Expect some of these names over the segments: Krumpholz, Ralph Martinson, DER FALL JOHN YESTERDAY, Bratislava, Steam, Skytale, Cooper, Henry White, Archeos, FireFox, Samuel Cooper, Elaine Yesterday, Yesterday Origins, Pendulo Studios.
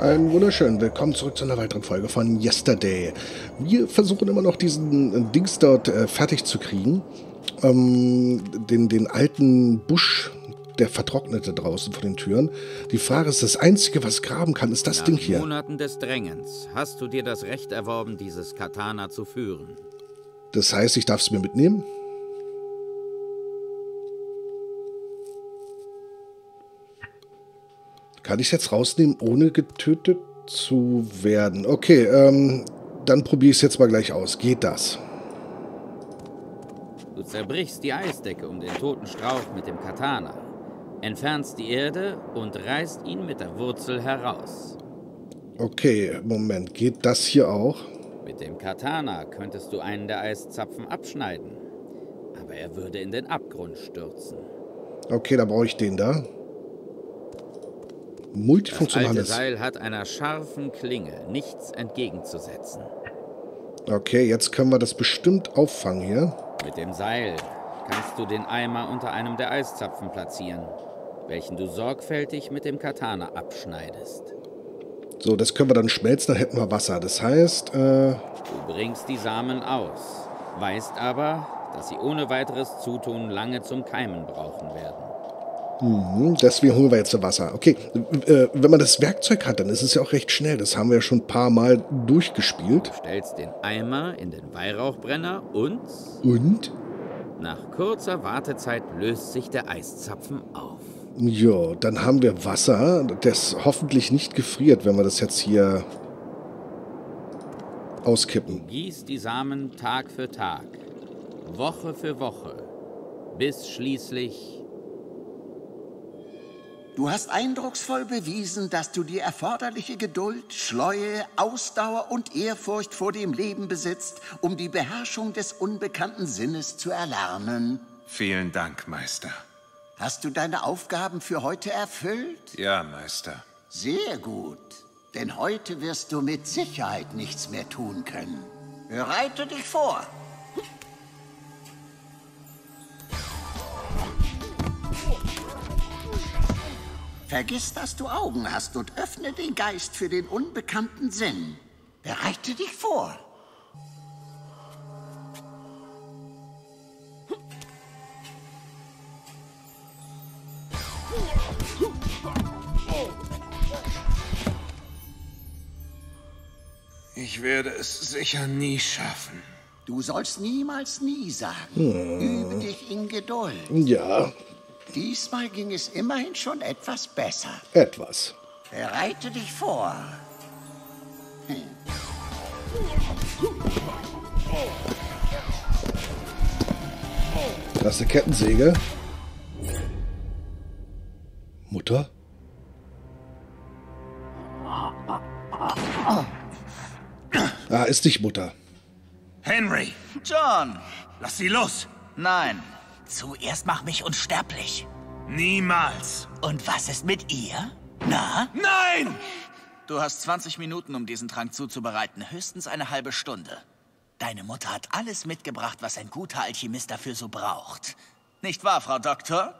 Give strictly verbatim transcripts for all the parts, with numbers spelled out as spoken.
Einen wunderschönen Willkommen zurück zu einer weiteren Folge von Yesterday. Wir versuchen immer noch diesen Dings dort äh, fertig zu kriegen. Ähm, den, den alten Busch, der vertrocknete draußen vor den Türen. Die Frage ist, das Einzige, was graben kann, ist das Nach Ding hier. Nach Monaten des Drängens hast du dir das Recht erworben, dieses Katana zu führen. Das heißt, ich darf es mir mitnehmen? Kann ich es jetzt rausnehmen, ohne getötet zu werden? Okay, ähm, dann probiere ich es jetzt mal gleich aus. Geht das? Du zerbrichst die Eisdecke um den toten Strauch mit dem Katana, entfernst die Erde und reißt ihn mit der Wurzel heraus. Okay, Moment. Geht das hier auch? Mit dem Katana könntest du einen der Eiszapfen abschneiden, aber er würde in den Abgrund stürzen. Okay, da brauche ich den da. Multifunktionales. Das alte Seil hat einer scharfen Klinge nichts entgegenzusetzen. Okay, jetzt können wir das bestimmt auffangen hier. Mit dem Seil kannst du den Eimer unter einem der Eiszapfen platzieren, welchen du sorgfältig mit dem Katana abschneidest. So, das können wir dann schmelzen, dann hätten wir Wasser. Das heißt, äh... du bringst die Samen aus, weißt aber, dass sie ohne weiteres Zutun lange zum Keimen brauchen werden. Deswegen holen wir jetzt Wasser. Okay, äh, wenn man das Werkzeug hat, dann ist es ja auch recht schnell. Das haben wir ja schon ein paar Mal durchgespielt. Du stellst den Eimer in den Weihrauchbrenner und... Und? Nach kurzer Wartezeit löst sich der Eiszapfen auf. Jo, dann haben wir Wasser, das hoffentlich nicht gefriert, wenn wir das jetzt hier auskippen. Du gießt die Samen Tag für Tag, Woche für Woche, bis schließlich... Du hast eindrucksvoll bewiesen, dass du die erforderliche Geduld, Schleue, Ausdauer und Ehrfurcht vor dem Leben besitzt, um die Beherrschung des unbekannten Sinnes zu erlernen. Vielen Dank, Meister. Hast du deine Aufgaben für heute erfüllt? Ja, Meister. Sehr gut, denn heute wirst du mit Sicherheit nichts mehr tun können. Bereite dich vor. Vergiss, dass du Augen hast und öffne den Geist für den unbekannten Sinn. Bereite dich vor. Ich werde es sicher nie schaffen. Du sollst niemals nie sagen. Hm. Übe dich in Geduld. Ja. Diesmal ging es immerhin schon etwas besser. Etwas. Bereite dich vor. Hm. Das ist eine Kettensäge. Mutter? Ah, ist nicht Mutter. Henry! John! Lass sie los! Nein. Zuerst mach mich unsterblich. Niemals. Und was ist mit ihr? Na? Nein! Du hast zwanzig Minuten, um diesen Trank zuzubereiten. Höchstens eine halbe Stunde. Deine Mutter hat alles mitgebracht, was ein guter Alchemist dafür so braucht. Nicht wahr, Frau Doktor?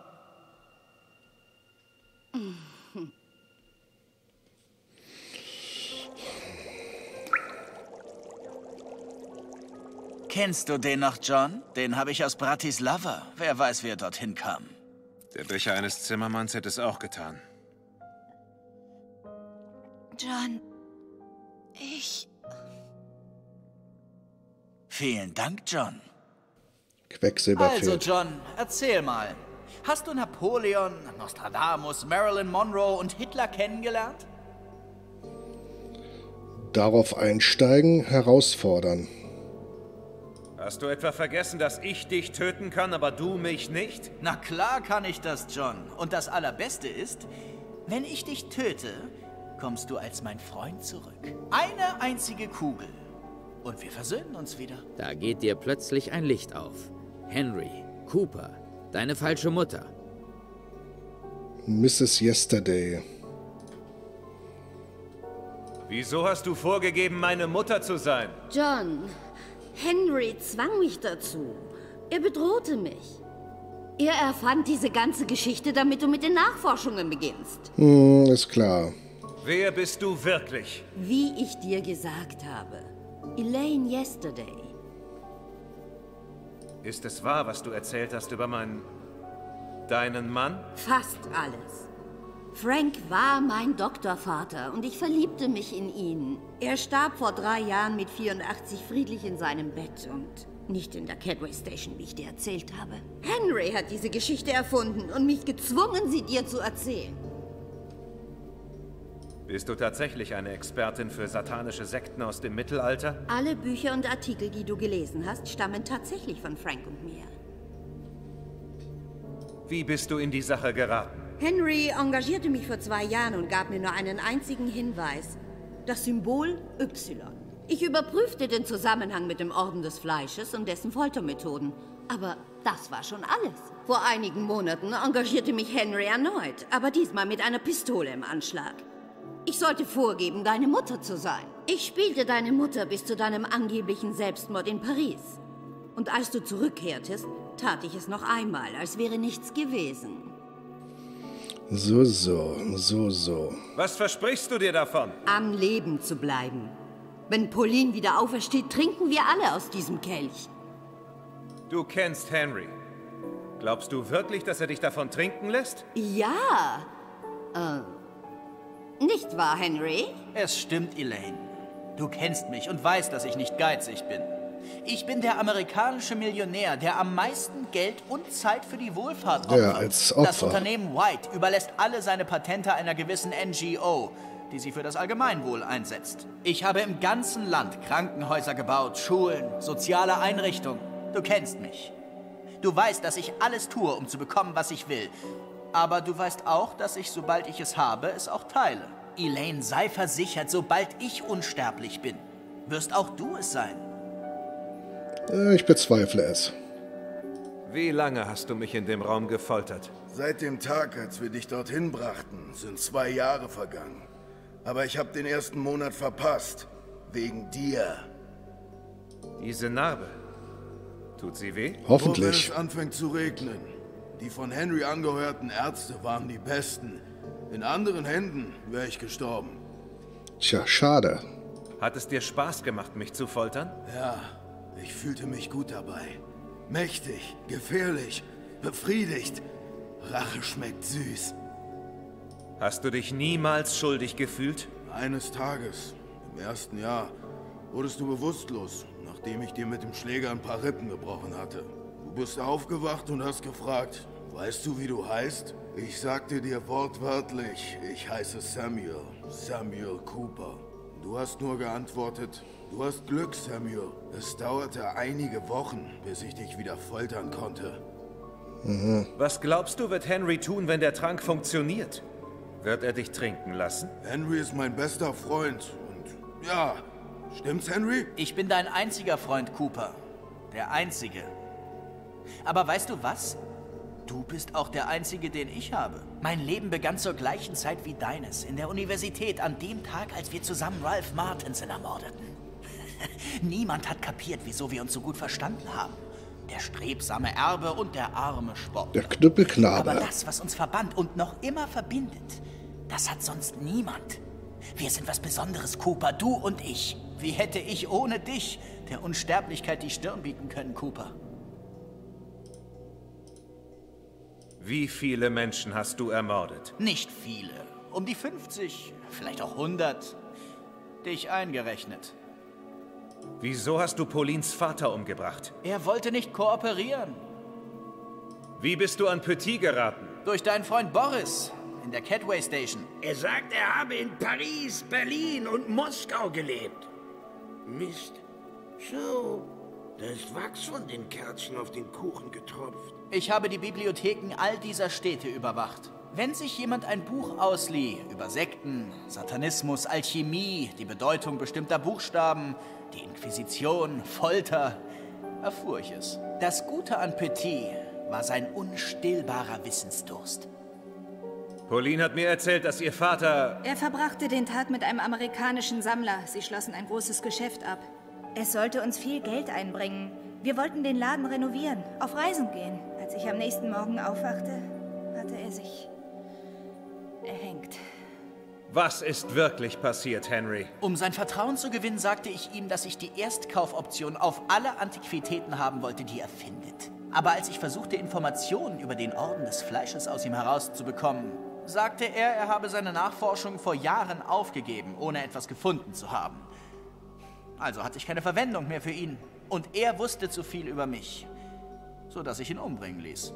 Kennst du den noch, John? Den habe ich aus Bratislava. Wer weiß, wie er dorthin kam. Der Becher eines Zimmermanns hätte es auch getan. John, ich... Vielen Dank, John. Quecksilber. Also, John, erzähl mal. Hast du Napoleon, Nostradamus, Marilyn Monroe und Hitler kennengelernt? Darauf einsteigen, herausfordern. Hast du etwa vergessen, dass ich dich töten kann, aber du mich nicht? Na klar kann ich das, John. Und das Allerbeste ist, wenn ich dich töte, kommst du als mein Freund zurück. Eine einzige Kugel. Und wir versöhnen uns wieder. Da geht dir plötzlich ein Licht auf. Henry, Cooper, deine falsche Mutter. Misses Yesterday. Wieso hast du vorgegeben, meine Mutter zu sein? John... Henry zwang mich dazu. Er bedrohte mich. Er erfand diese ganze Geschichte, damit du mit den Nachforschungen beginnst. Hm, ist klar. Wer bist du wirklich? Wie ich dir gesagt habe, Elaine Yesterday. Ist es wahr, was du erzählt hast über meinen... deinen Mann? Fast alles. Frank war mein Doktorvater und ich verliebte mich in ihn. Er starb vor drei Jahren mit vierundachtzig friedlich in seinem Bett und... nicht in der Cadway Station, wie ich dir erzählt habe. Henry hat diese Geschichte erfunden und mich gezwungen, sie dir zu erzählen. Bist du tatsächlich eine Expertin für satanische Sekten aus dem Mittelalter? Alle Bücher und Artikel, die du gelesen hast, stammen tatsächlich von Frank und mir. Wie bist du in die Sache geraten? Henry engagierte mich vor zwei Jahren und gab mir nur einen einzigen Hinweis. Das Symbol Y. Ich überprüfte den Zusammenhang mit dem Orden des Fleisches und dessen Foltermethoden. Aber das war schon alles. Vor einigen Monaten engagierte mich Henry erneut, aber diesmal mit einer Pistole im Anschlag. Ich sollte vorgeben, deine Mutter zu sein. Ich spielte deine Mutter bis zu deinem angeblichen Selbstmord in Paris. Und als du zurückkehrtest, tat ich es noch einmal, als wäre nichts gewesen. So, so, so, so. Was versprichst du dir davon? Am Leben zu bleiben. Wenn Pauline wieder aufersteht, trinken wir alle aus diesem Kelch. Du kennst Henry. Glaubst du wirklich, dass er dich davon trinken lässt? Ja. Äh... Nicht wahr, Henry? Es stimmt, Elaine. Du kennst mich und weißt, dass ich nicht geizig bin. Ich bin der amerikanische Millionär, der am meisten Geld und Zeit für die Wohlfahrt opfert. Ja, als Opfer. Das Unternehmen White überlässt alle seine Patente einer gewissen N G O, die sie für das Allgemeinwohl einsetzt. Ich habe im ganzen Land Krankenhäuser gebaut, Schulen, soziale Einrichtungen. Du kennst mich. Du weißt, dass ich alles tue, um zu bekommen, was ich will. Aber du weißt auch, dass ich, sobald ich es habe, es auch teile. Elaine, sei versichert, sobald ich unsterblich bin, wirst auch du es sein. Ich bezweifle es. Wie lange hast du mich in dem Raum gefoltert? Seit dem Tag, als wir dich dorthin brachten, sind zwei Jahre vergangen. Aber ich habe den ersten Monat verpasst. Wegen dir. Diese Narbe. Tut sie weh? Hoffentlich. Nur wenn es anfängt zu regnen. Die von Henry angehörten Ärzte waren die besten. In anderen Händen wäre ich gestorben. Tja, schade. Hat es dir Spaß gemacht, mich zu foltern? Ja, ich fühlte mich gut dabei. Mächtig, gefährlich, befriedigt. Rache schmeckt süß. Hast du dich niemals schuldig gefühlt? Eines Tages, im ersten Jahr, wurdest du bewusstlos, nachdem ich dir mit dem Schläger ein paar Rippen gebrochen hatte. Du bist aufgewacht und hast gefragt, weißt du, wie du heißt? Ich sagte dir wortwörtlich, ich heiße Samuel, Samuel Cooper. Du hast nur geantwortet, du hast Glück, Samuel. Es dauerte einige Wochen, bis ich dich wieder foltern konnte. Mhm. Was glaubst du, wird Henry tun, wenn der Trank funktioniert? Wird er dich trinken lassen? Henry ist mein bester Freund und ja, stimmt's, Henry? Ich bin dein einziger Freund, Cooper. Der einzige. Aber weißt du was? Du bist auch der Einzige, den ich habe. Mein Leben begann zur gleichen Zeit wie deines, in der Universität, an dem Tag, als wir zusammen Ralph Martinson ermordeten. Niemand hat kapiert, wieso wir uns so gut verstanden haben. Der strebsame Erbe und der arme Sport. Der Knüppelknabe. Aber das, was uns verband und noch immer verbindet, das hat sonst niemand. Wir sind was Besonderes, Cooper, du und ich. Wie hätte ich ohne dich der Unsterblichkeit die Stirn bieten können, Cooper? Wie viele Menschen hast du ermordet? Nicht viele. Um die fünfzig, vielleicht auch hundert. Dich eingerechnet. Wieso hast du Paulins Vater umgebracht? Er wollte nicht kooperieren. Wie bist du an Petit geraten? Durch deinen Freund Boris in der Catway Station. Er sagt, er habe in Paris, Berlin und Moskau gelebt. Mist. So... Da ist Wachs von den Kerzen auf den Kuchen getropft. Ich habe die Bibliotheken all dieser Städte überwacht. Wenn sich jemand ein Buch auslieh über Sekten, Satanismus, Alchemie, die Bedeutung bestimmter Buchstaben, die Inquisition, Folter, erfuhr ich es. Das Gute an Petit war sein unstillbarer Wissensdurst. Pauline hat mir erzählt, dass ihr Vater... Er verbrachte den Tag mit einem amerikanischen Sammler. Sie schlossen ein großes Geschäft ab. Es sollte uns viel Geld einbringen. Wir wollten den Laden renovieren, auf Reisen gehen. Als ich am nächsten Morgen aufwachte, hatte er sich erhängt. Was ist wirklich passiert, Henry? Um sein Vertrauen zu gewinnen, sagte ich ihm, dass ich die Erstkaufoption auf alle Antiquitäten haben wollte, die er findet. Aber als ich versuchte, Informationen über den Orden des Fleisches aus ihm herauszubekommen, sagte er, er habe seine Nachforschungen vor Jahren aufgegeben, ohne etwas gefunden zu haben. Also hatte ich keine Verwendung mehr für ihn. Und er wusste zu viel über mich, sodass ich ihn umbringen ließ.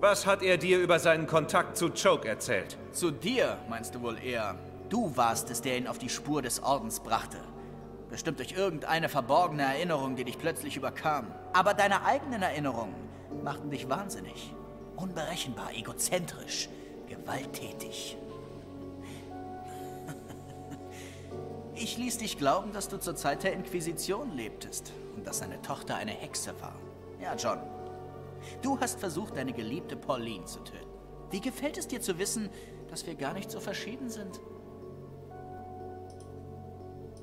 Was hat er dir über seinen Kontakt zu Choke erzählt? Zu dir, meinst du wohl eher? Du warst es, der ihn auf die Spur des Ordens brachte. Bestimmt durch irgendeine verborgene Erinnerung, die dich plötzlich überkam. Aber deine eigenen Erinnerungen machten dich wahnsinnig. Unberechenbar, egozentrisch, gewalttätig. Ich ließ dich glauben, dass du zur Zeit der Inquisition lebtest und dass deine Tochter eine Hexe war. Ja, John. Du hast versucht, deine geliebte Pauline zu töten. Wie gefällt es dir zu wissen, dass wir gar nicht so verschieden sind?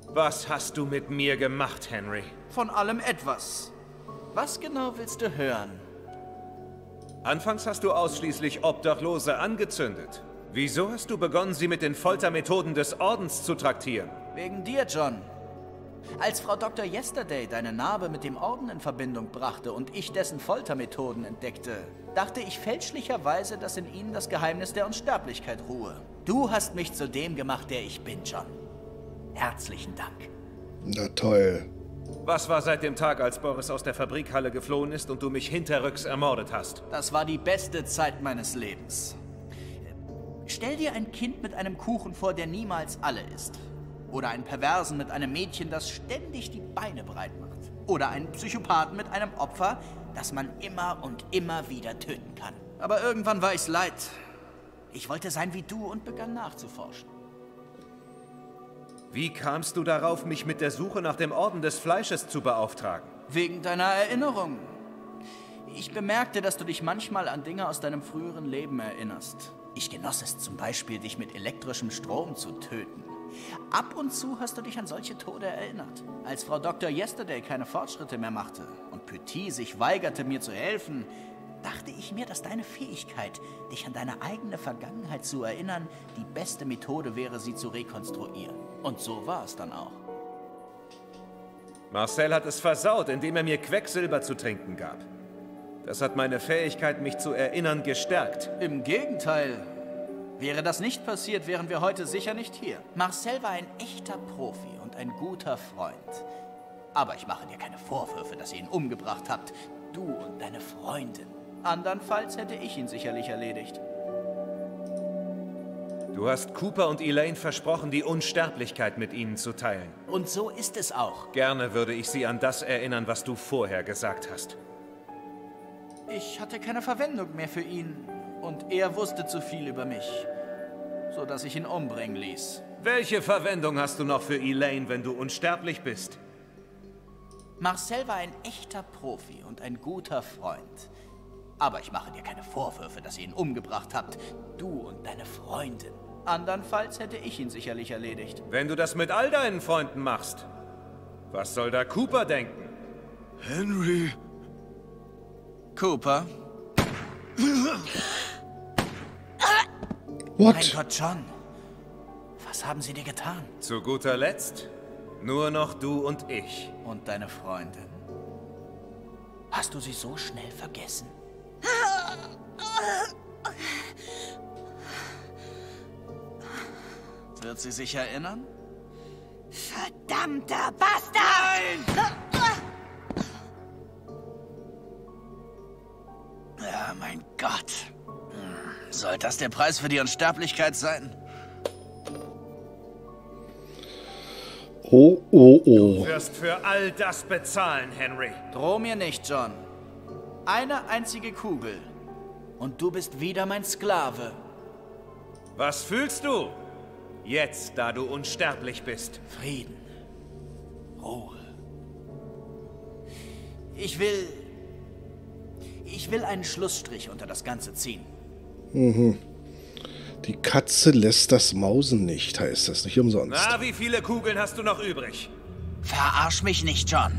Was hast du mit mir gemacht, Henry? Von allem etwas. Was genau willst du hören? Anfangs hast du ausschließlich Obdachlose angezündet. Wieso hast du begonnen, sie mit den Foltermethoden des Ordens zu traktieren? Wegen dir, John. Als Frau Doktor Yesterday deine Narbe mit dem Orden in Verbindung brachte und ich dessen Foltermethoden entdeckte, dachte ich fälschlicherweise, dass in ihnen das Geheimnis der Unsterblichkeit ruhe. Du hast mich zu dem gemacht, der ich bin, John. Herzlichen Dank. Na toll. Was war seit dem Tag, als Boris aus der Fabrikhalle geflohen ist und du mich hinterrücks ermordet hast? Das war die beste Zeit meines Lebens. Stell dir ein Kind mit einem Kuchen vor, der niemals alle isst. Oder einen Perversen mit einem Mädchen, das ständig die Beine breit macht. Oder einen Psychopathen mit einem Opfer, das man immer und immer wieder töten kann. Aber irgendwann war ich's leid. Ich wollte sein wie du und begann nachzuforschen. Wie kamst du darauf, mich mit der Suche nach dem Orden des Fleisches zu beauftragen? Wegen deiner Erinnerung. Ich bemerkte, dass du dich manchmal an Dinge aus deinem früheren Leben erinnerst. Ich genoss es zum Beispiel, dich mit elektrischem Strom zu töten. Ab und zu hast du dich an solche Tode erinnert. Als Frau Doktor Yesterday keine Fortschritte mehr machte und Petit sich weigerte, mir zu helfen, dachte ich mir, dass deine Fähigkeit, dich an deine eigene Vergangenheit zu erinnern, die beste Methode wäre, sie zu rekonstruieren. Und so war es dann auch. Marcel hat es versaut, indem er mir Quecksilber zu trinken gab. Das hat meine Fähigkeit, mich zu erinnern, gestärkt. Im Gegenteil. Wäre das nicht passiert, wären wir heute sicher nicht hier. Marcel war ein echter Profi und ein guter Freund. Aber ich mache dir keine Vorwürfe, dass ihr ihn umgebracht habt. Du und deine Freundin. Andernfalls hätte ich ihn sicherlich erledigt. Du hast Cooper und Elaine versprochen, die Unsterblichkeit mit ihnen zu teilen. Und so ist es auch. Gerne würde ich sie an das erinnern, was du vorher gesagt hast. Ich hatte keine Verwendung mehr für ihn. Und er wusste zu viel über mich, sodass ich ihn umbringen ließ. Welche Verwendung hast du noch für Elaine, wenn du unsterblich bist? Marcel war ein echter Profi und ein guter Freund. Aber ich mache dir keine Vorwürfe, dass ihr ihn umgebracht habt. Du und deine Freundin. Andernfalls hätte ich ihn sicherlich erledigt. Wenn du das mit all deinen Freunden machst, was soll da Cooper denken? Henry. Cooper? What? Mein Gott, John. Was haben sie dir getan? Zu guter Letzt nur noch du und ich. Und deine Freundin. Hast du sie so schnell vergessen? Wird sie sich erinnern? Verdammter Bastard! Ja, mein Gott. Soll das der Preis für die Unsterblichkeit sein? Oh, oh, oh. Du wirst für all das bezahlen, Henry. Droh mir nicht, John. Eine einzige Kugel. Und du bist wieder mein Sklave. Was fühlst du? Jetzt, da du unsterblich bist. Frieden. Ruhe. Ich will... Ich will einen Schlussstrich unter das Ganze ziehen. Mhm. Die Katze lässt das Mausen nicht, heißt das nicht umsonst. Na, wie viele Kugeln hast du noch übrig? Verarsch mich nicht, John.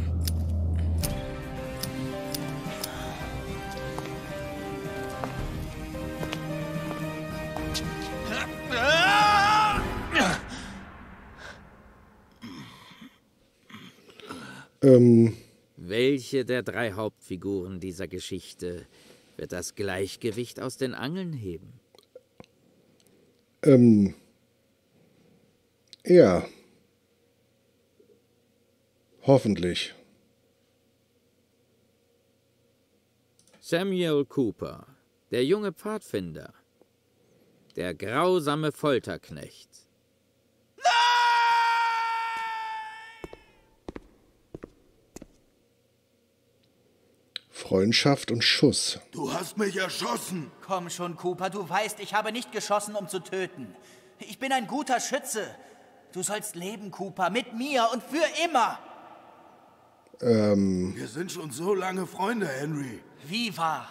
Ähm, Welche der drei Hauptfiguren dieser Geschichte wird das Gleichgewicht aus den Angeln heben? Ähm, ja. Hoffentlich. Samuel Cooper, der junge Pfadfinder, der grausame Folterknecht. Freundschaft und Schuss. Du hast mich erschossen! Komm schon, Cooper, du weißt, ich habe nicht geschossen, um zu töten. Ich bin ein guter Schütze. Du sollst leben, Cooper, mit mir und für immer. Ähm... Wir sind schon so lange Freunde, Henry. Wie wahr.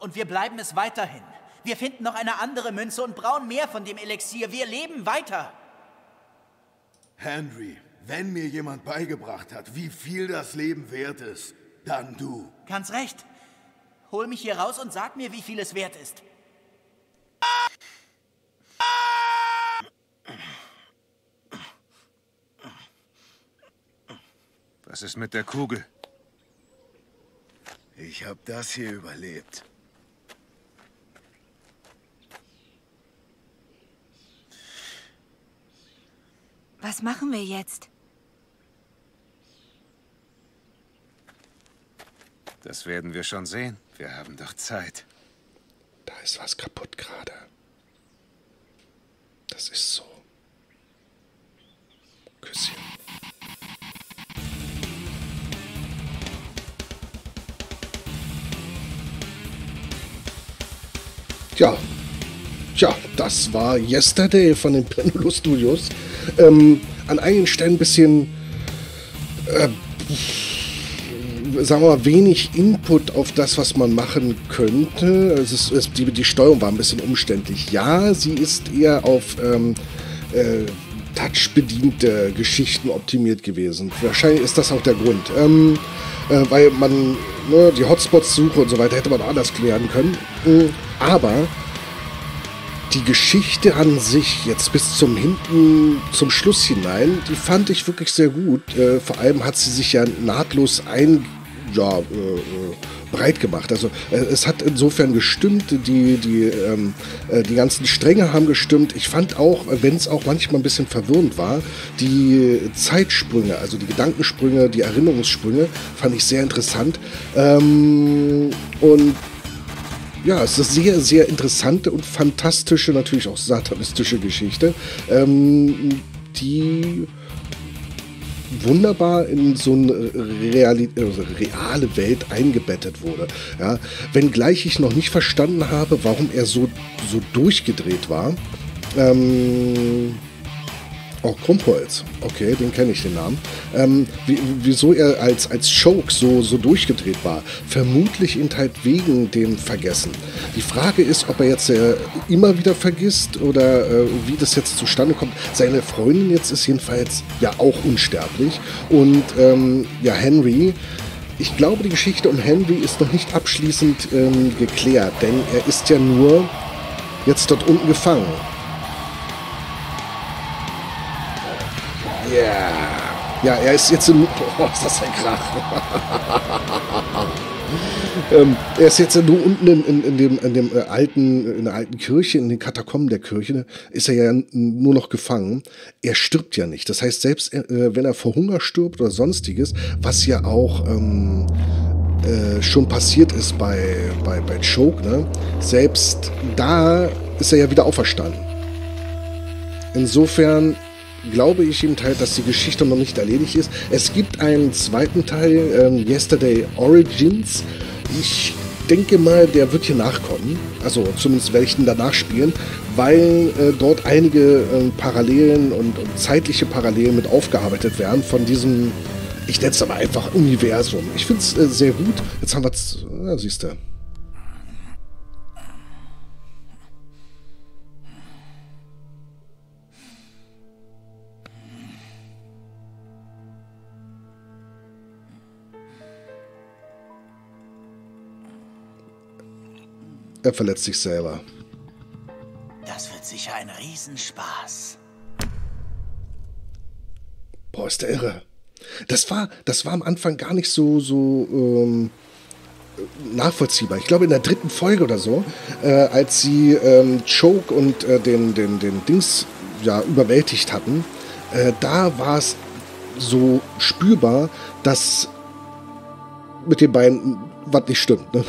Und wir bleiben es weiterhin. Wir finden noch eine andere Münze und brauen mehr von dem Elixier. Wir leben weiter. Henry, wenn mir jemand beigebracht hat, wie viel das Leben wert ist, dann du. Ganz recht. Hol mich hier raus und sag mir, wie viel es wert ist. Was ist mit der Kugel? Ich hab das hier überlebt. Was machen wir jetzt? Das werden wir schon sehen. Wir haben doch Zeit. Da ist was kaputt gerade. Das ist so. Küsschen. Ja. Ja, das war Yesterday von den Pendulo Studios. Ähm, an einigen Stellen ein bisschen... Äh, sagen wir mal, wenig Input auf das, was man machen könnte. Es ist, es, die, die Steuerung war ein bisschen umständlich. Ja, sie ist eher auf ähm, äh, touch-bediente Geschichten optimiert gewesen. Wahrscheinlich ist das auch der Grund. Ähm, äh, weil man ne, die Hotspots-Suche und so weiter hätte man auch anders klären können. Aber die Geschichte an sich, jetzt bis zum hinten, zum Schluss hinein, die fand ich wirklich sehr gut. Äh, vor allem hat sie sich ja nahtlos ein Ja, äh, breit gemacht. Also äh, es hat insofern gestimmt, die, die, ähm, äh, die ganzen Stränge haben gestimmt. Ich fand auch, wenn es auch manchmal ein bisschen verwirrend war, die Zeitsprünge, also die Gedankensprünge, die Erinnerungssprünge, fand ich sehr interessant. Ähm, und ja, es ist eine sehr, sehr interessante und fantastische, natürlich auch satanistische Geschichte, ähm, die... wunderbar in so eine Reali also reale Welt eingebettet wurde. Ja, wenngleich ich noch nicht verstanden habe, warum er so, so durchgedreht war. Ähm, oh, Krumpholz. Okay, den kenne ich, den Namen. Ähm, wieso er als, als Choke so, so durchgedreht war. Vermutlich wegen dem Vergessen. Die Frage ist, ob er jetzt äh, immer wieder vergisst oder äh, wie das jetzt zustande kommt. Seine Freundin jetzt ist jedenfalls ja auch unsterblich. Und ähm, ja, Henry, ich glaube, die Geschichte um Henry ist noch nicht abschließend ähm, geklärt, denn er ist ja nur jetzt dort unten gefangen. Yeah. Ja, er ist jetzt in... Oh, ist das ein Krach. ähm, er ist jetzt nur unten in, in, in, dem, in, dem alten, in der alten Kirche, in den Katakomben der Kirche, ist er ja nur noch gefangen. Er stirbt ja nicht. Das heißt, selbst äh, wenn er vor Hunger stirbt oder sonstiges, was ja auch ähm, äh, schon passiert ist bei, bei, bei Choke, ne? Selbst da ist er ja wieder auferstanden. Insofern... glaube ich im Teil, dass die Geschichte noch nicht erledigt ist. Es gibt einen zweiten Teil, ähm, Yesterday Origins. Ich denke mal, der wird hier nachkommen. Also zumindest werde ich ihn danach spielen, weil äh, dort einige äh, Parallelen und, und zeitliche Parallelen mit aufgearbeitet werden von diesem, ich nenne es aber einfach Universum. Ich finde es äh, sehr gut. Jetzt haben wir es, äh, siehst du. Er verletzt sich selber. Das wird sicher ein Riesenspaß. Boah, ist der irre. Das war, das war am Anfang gar nicht so, so ähm, nachvollziehbar. Ich glaube, in der dritten Folge oder so, äh, als sie ähm, Choke und äh, den, den, den Dings ja überwältigt hatten, äh, da war es so spürbar, dass mit den beiden was nicht stimmt. Ne?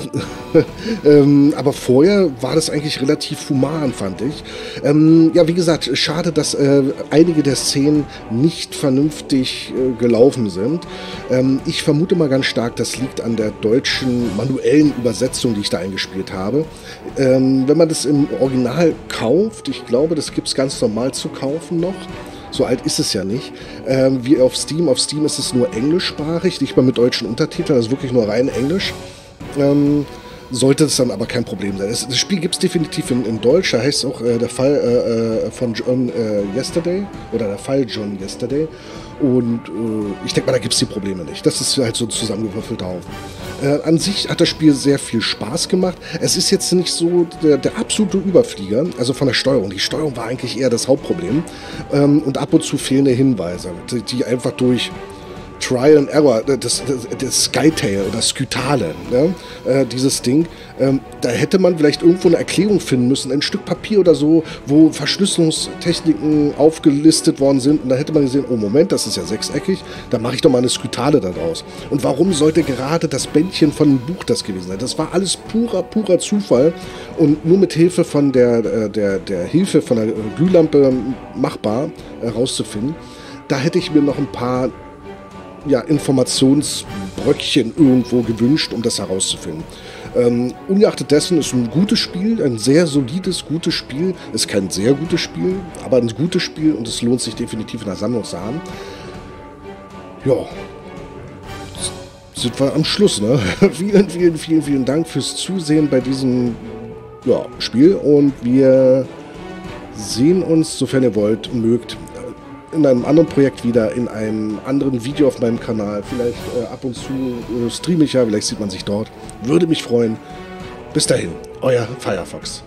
ähm, aber vorher war das eigentlich relativ human, fand ich. Ähm, ja, wie gesagt, schade, dass äh, einige der Szenen nicht vernünftig äh, gelaufen sind. Ähm, ich vermute mal ganz stark, das liegt an der deutschen manuellen Übersetzung, die ich da eingespielt habe. Ähm, wenn man das im Original kauft, ich glaube, das gibt es ganz normal zu kaufen noch. So alt ist es ja nicht. Ähm, wie auf Steam. Auf Steam ist es nur englischsprachig, nicht mal mit deutschen Untertiteln, das ist wirklich nur rein Englisch. Ähm, sollte es dann aber kein Problem sein. Das, das Spiel gibt es definitiv in, in Deutsch, da heißt es auch äh, der Fall äh, äh, von John äh, Yesterday oder der Fall John Yesterday. Und äh, ich denke mal, da gibt es die Probleme nicht. Das ist halt so ein zusammengewürfelter Haufen. Äh, an sich hat das Spiel sehr viel Spaß gemacht. Es ist jetzt nicht so der, der absolute Überflieger, also von der Steuerung. Die Steuerung war eigentlich eher das Hauptproblem. Ähm, und ab und zu fehlende Hinweise, die, die einfach durch Trial and Error, das, das, das Skytale oder Skytale, ne? äh, dieses Ding, ähm, da hätte man vielleicht irgendwo eine Erklärung finden müssen, ein Stück Papier oder so, wo Verschlüsselungstechniken aufgelistet worden sind und da hätte man gesehen, oh Moment, das ist ja sechseckig, da mache ich doch mal eine Skytale daraus. Und warum sollte gerade das Bändchen von einem Buch das gewesen sein? Das war alles purer, purer Zufall und nur mit Hilfe von der, der, der Hilfe von der Glühlampe machbar herauszufinden. Da hätte ich mir noch ein paar ja, Informationsbröckchen irgendwo gewünscht, um das herauszufinden. Ähm, ungeachtet dessen ist ein gutes Spiel, ein sehr solides, gutes Spiel. Es ist kein sehr gutes Spiel, aber ein gutes Spiel und es lohnt sich definitiv in der Sammlung zu haben. Ja, sind wir am Schluss, ne? vielen, vielen, vielen, vielen Dank fürs Zusehen bei diesem ja, Spiel und wir sehen uns, sofern ihr wollt, mögt, in einem anderen Projekt wieder, in einem anderen Video auf meinem Kanal. Vielleicht äh, ab und zu äh, streame ich ja, vielleicht sieht man sich dort. Würde mich freuen. Bis dahin, euer FireFox.